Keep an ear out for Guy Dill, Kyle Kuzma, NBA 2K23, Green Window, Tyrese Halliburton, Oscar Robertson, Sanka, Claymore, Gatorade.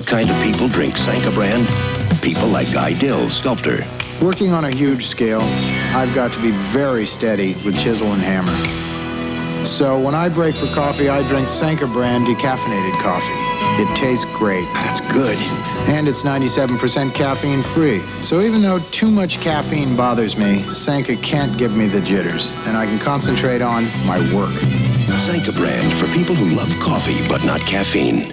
What kind of people drink Sanka brand? People like Guy Dill, sculptor. Working on a huge scale, I've got to be very steady with chisel and hammer. So when I break for coffee, I drink Sanka brand decaffeinated coffee. It tastes great. That's good. And it's 97% caffeine free. So even though too much caffeine bothers me, Sanka can't give me the jitters, and I can concentrate on my work. Sanka brand for people who love coffee but not caffeine.